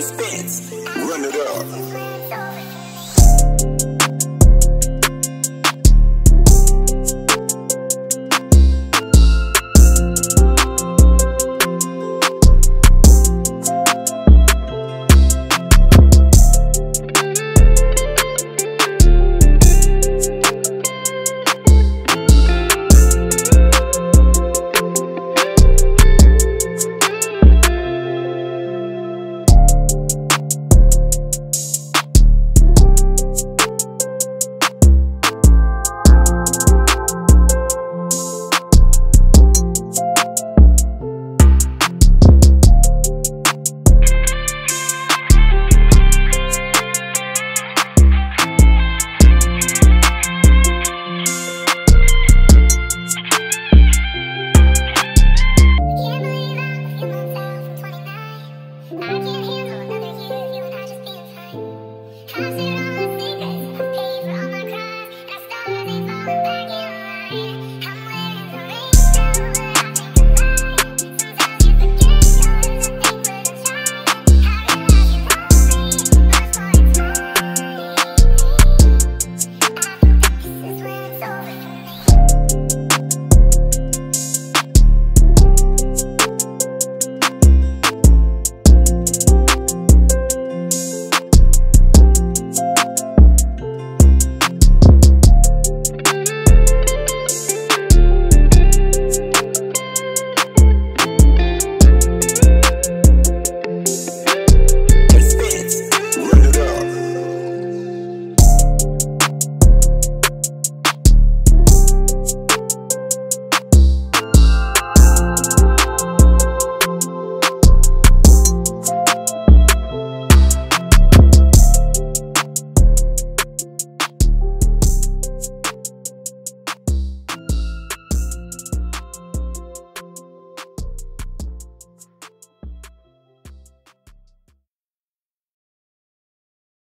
Spence, run it up.